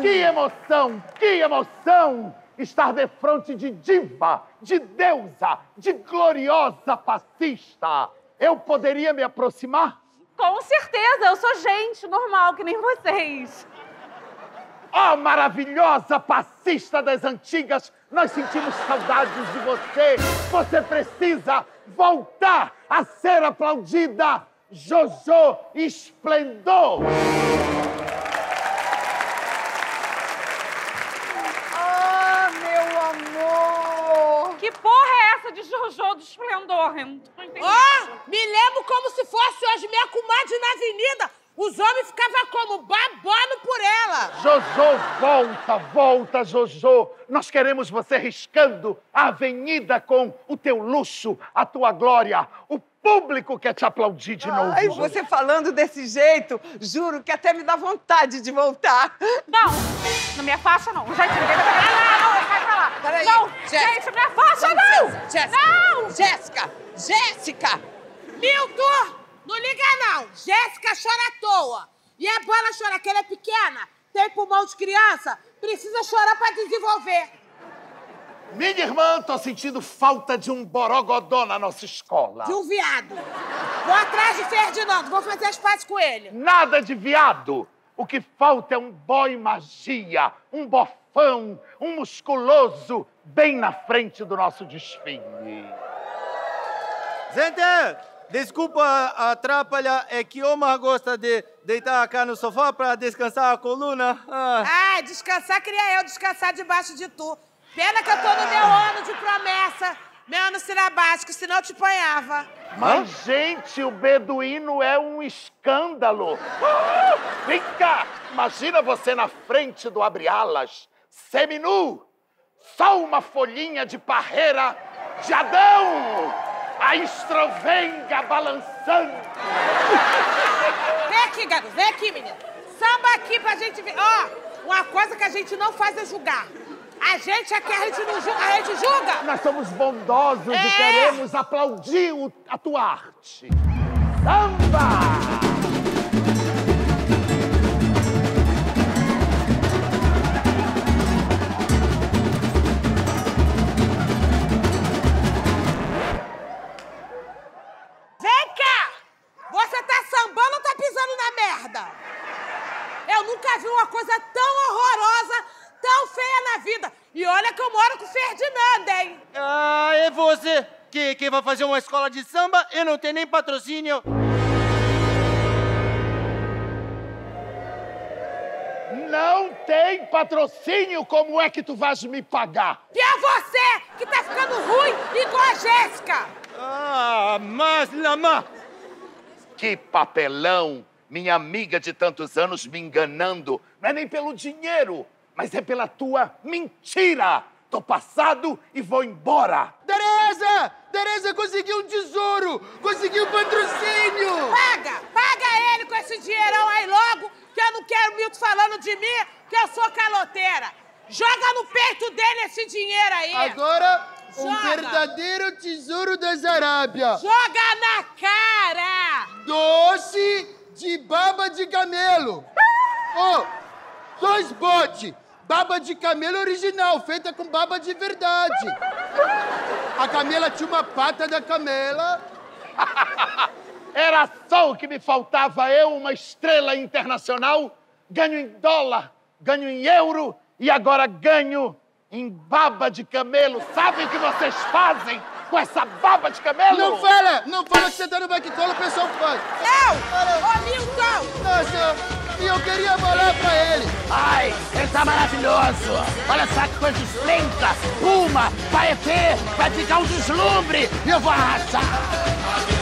Que emoção estar de frente de diva, de deusa, de gloriosa fascista. Eu poderia me aproximar? Com certeza, eu sou gente normal, que nem vocês. Ó, maravilhosa passista das antigas, nós sentimos saudades de você. Você precisa voltar a ser aplaudida. Jojô Esplendor. Ah, meu amor. Que porra é essa de Jojô do Esplendor? Eu não tô entendendo. Oh, me lembro como se fosse hoje minha comadre na avenida. Os homens ficavam como babando por ela. Jojô, volta, volta, Jojô. Nós queremos você riscando a avenida com o teu luxo, a tua glória. O público quer te aplaudir de novo. Ai, você falando desse jeito, juro que até me dá vontade de voltar. Não, não me afasta, não. Já tirei. Vai pra lá. Não, gente, não me afasta, não. Jéssica! Milton! Não liga, não. Jéssica chora à toa. E a bola choraqueira é pequena, tem pulmão de criança, precisa chorar pra desenvolver. Minha irmã, tô sentindo falta de um borogodó na nossa escola. De um viado. Vou atrás de Ferdinando, vou fazer as pazes com ele. Nada de viado. O que falta é um boy magia, um bofão, um musculoso, bem na frente do nosso desfile. Gente! Desculpa atrapalhar, é que Omar gosta de deitar cá no sofá pra descansar a coluna. Ah, descansar queria eu, descansar debaixo de tu. Pena que eu tô no meu ano de promessa, meu ano sinabático, senão eu te apanhava. Mas, gente, o beduíno é um escândalo. Vem cá, imagina você na frente do Abre Alas, seminu, só uma folhinha de parreira de Adão. A estrovenga balançando. Vem aqui, garoto. Vem aqui, menina. Samba aqui pra gente ver. Ó, uma coisa que a gente não faz é julgar. A gente aqui, a gente não julga, a gente julga. Nós somos bondosos e queremos aplaudir a tua arte. Samba! Eu nunca vi uma coisa tão horrorosa, tão feia na vida. E olha que eu moro com o Ferdinando, hein? Ah, é você que vai fazer uma escola de samba e não tem nem patrocínio. Não tem patrocínio? Como é que tu vais me pagar? E é você que tá ficando ruim igual a Jéssica. Ah, mas, Lamar... Que papelão! Minha amiga de tantos anos me enganando. Não é nem pelo dinheiro, mas é pela tua mentira. Tô passado e vou embora. Tereza! Tereza conseguiu um tesouro! Conseguiu um patrocínio! Paga! Paga ele com esse dinheirão aí logo, que eu não quero o Milton falando de mim, que eu sou caloteira. Joga no peito dele esse dinheiro aí. Agora, joga. Um verdadeiro tesouro das Arábias. Joga na cara! Doce... de baba de camelo. Oh, dois bote. Baba de camelo original, feita com baba de verdade. A camela tinha uma pata da camela. Era só o que me faltava, eu, uma estrela internacional. Ganho em dólar, ganho em euro e agora ganho em baba de camelo. Sabem o que vocês fazem com essa baba de camelo? Não fala que você tá no baquetola, o pessoal faz. Não! Ô, Milton! Nossa, e eu queria falar pra ele. Ai, ele tá maravilhoso. Olha só que coisa esplêndida. Uma, vai ter, vai ficar um deslumbre. E eu vou arrasar.